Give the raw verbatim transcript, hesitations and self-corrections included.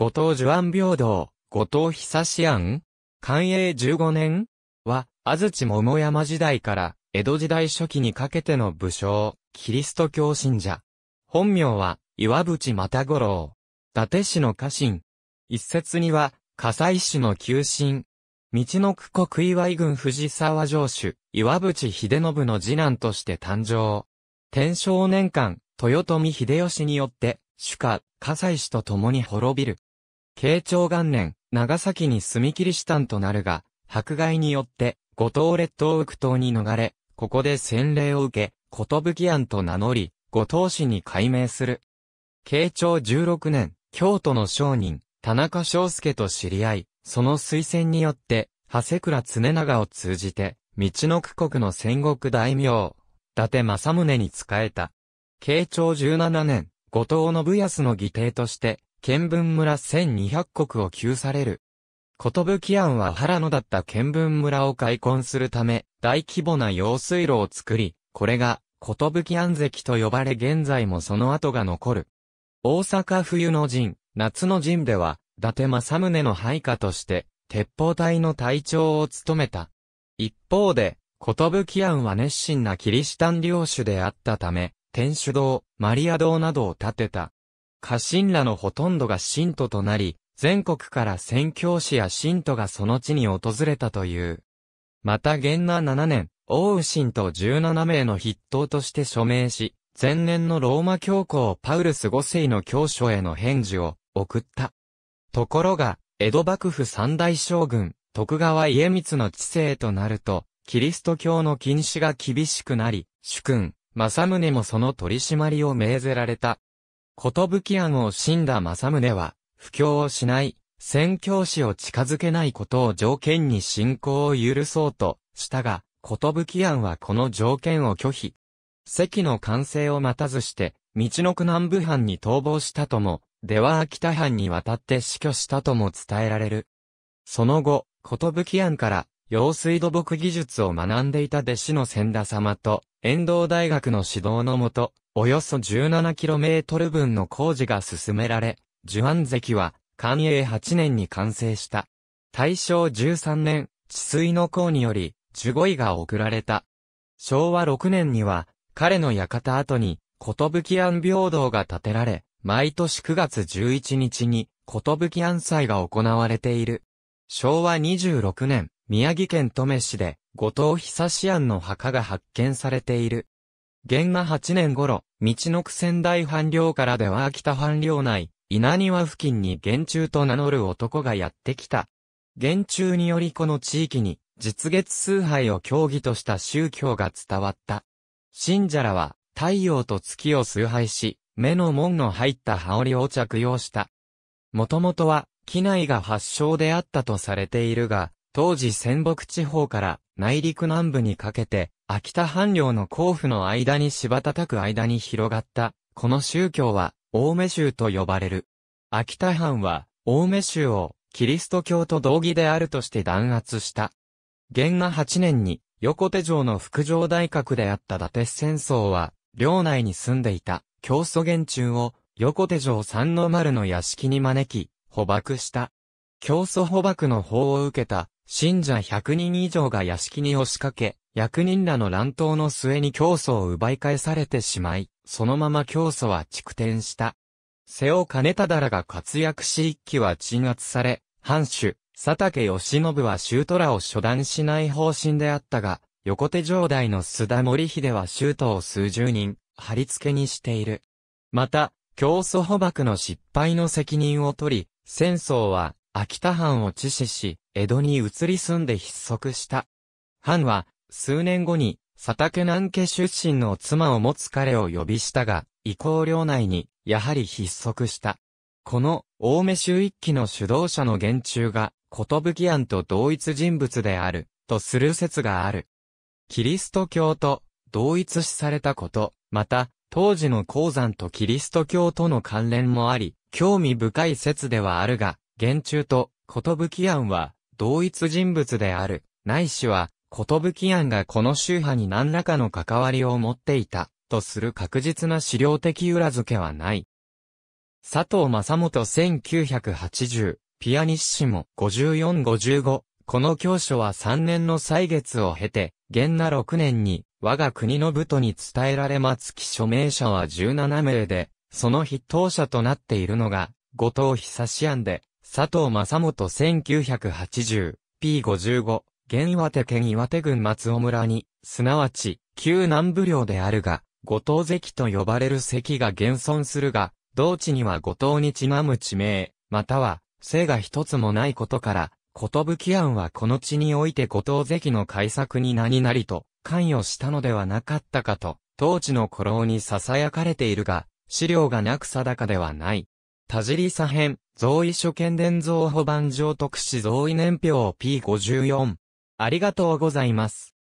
後藤寿庵平等、後藤久志庵寛永じゅうごねんは、安土桃山時代から江戸時代初期にかけての武将、キリスト教信者。本名は、岩淵又五郎。伊達氏の家臣。一説には、葛西氏の旧臣。みちのく国岩井郡藤沢城主、岩淵秀信の次男として誕生。天正年間、豊臣秀吉によって、主家、葛西氏と共に滅びる。慶長元年、長崎に住みキリシタンとなるが、迫害によって、五島列島奥島に逃れ、ここで洗礼を受け、寿庵と名乗り、五島市に改名する。慶長じゅうろくねん、京都の商人、田中章介と知り合い、その推薦によって、長谷倉常長を通じて、みちのく国の戦国大名、伊達政宗に仕えた。慶長じゅうななねん、後藤信康の義弟として、見聞村せんにひゃく石を給される。寿庵は原野だった見聞村を開墾するため、大規模な用水路を作り、これが、寿庵堰と呼ばれ現在もその跡が残る。大阪冬の陣、夏の陣では、伊達政宗の配下として、鉄砲隊の隊長を務めた。一方で、寿庵は熱心なキリシタン領主であったため、天主堂、マリア堂などを建てた。家臣らのほとんどが信徒となり、全国から宣教師や信徒がその地に訪れたという。また元和しちねん、奥羽信徒じゅうななめいの筆頭として署名し、前年のローマ教皇パウルスごせいの教書への返事を送った。ところが、江戸幕府三大将軍、徳川家光の治世となると、キリスト教の禁止が厳しくなり、主君、政宗もその取り締まりを命ぜられた。寿庵を死んだ政宗は、布教をしない、宣教師を近づけないことを条件に信仰を許そうとしたが、寿庵はこの条件を拒否。堰の完成を待たずして、みちのく南部藩に逃亡したとも、出羽秋田藩に渡って死去したとも伝えられる。その後、寿庵から、用水土木技術を学んでいた弟子の千田様と、遠藤大学の指導のもと、およそ じゅうななキロメートル 分の工事が進められ、寿庵堰は、寛永はちねんに完成した。大正じゅうさんねん、治水の功により、寿五位が贈られた。昭和ろくねんには、彼の館跡に、寿庵平等が建てられ、毎年くがつじゅういちにちに、寿庵祭が行われている。昭和にじゅうろくねん、宮城県登米市で、後藤久志庵の墓が発見されている。元和はちねん頃、みちのく仙台藩領から出羽秋田藩領内、稲庭付近に元忠と名乗る男がやってきた。元忠によりこの地域に、日月崇拝を教義とした宗教が伝わった。信者らは、太陽と月を崇拝し、目の紋の入った羽織を着用した。もともとは、畿内が発祥であったとされているが、当時仙北地方から内陸南部にかけて、秋田藩領の甲府の間に柴たたく間に広がった、この宗教は、青梅宗と呼ばれる。秋田藩は、青梅宗を、キリスト教と同義であるとして弾圧した。元和はちねんに、横手城の副城代閣であった伊達千叟は、領内に住んでいた、教祖元忠を、横手城三の丸の屋敷に招き、捕縛した。教祖捕縛の報を受けた、信者ひゃくにんいじょうが屋敷に押しかけ、役人らの乱闘の末に教祖を奪い返されてしまい、そのまま教祖は逐転した。瀬尾兼忠らが活躍し一揆は鎮圧され、藩主、佐竹義信は州都らを処断しない方針であったが、横手城代の須田守秀は州都を数十人、貼り付けにしている。また、教祖捕縛の失敗の責任を取り、千叟は秋田藩を致死し、江戸に移り住んで失速した。藩は、数年後に、佐竹南家出身の妻を持つ彼を呼びしたが、以降領内に、やはり失速した。この、青梅宗一揆の主導者の元忠が、寿庵と同一人物である、とする説がある。キリスト教と同一視されたこと、また、当時の鉱山とキリスト教との関連もあり、興味深い説ではあるが、元忠と寿庵は同一人物である、ないしは、寿庵がこの宗派に何らかの関わりを持っていた、とする確実な史料的裏付けはない。佐藤正元せんきゅうひゃくはちじゅう、ピアニッシモごじゅうよん ごじゅうご。この教書はさんねんの歳月を経て、元和ろくねんに、我が国の部とに伝えられ末期署名者はじゅうななめいで、その筆頭者となっているのが、後藤久志案で、佐藤正元せんきゅうひゃくはちじゅう、ピーごじゅうご、現岩手県岩手郡松尾村に、すなわち、旧南部領であるが、後藤堰と呼ばれる堰が現存するが、同地には後藤にちなむ地名、または、姓が一つもないことから、寿庵はこの地において後藤堰の改作に何なりと、関与したのではなかったかと、当地の古老に囁かれているが、資料がなく定かではない。田尻左編、蔵遺書見伝蔵保番上特使蔵遺年表 ピーごじゅうよん。ありがとうございます。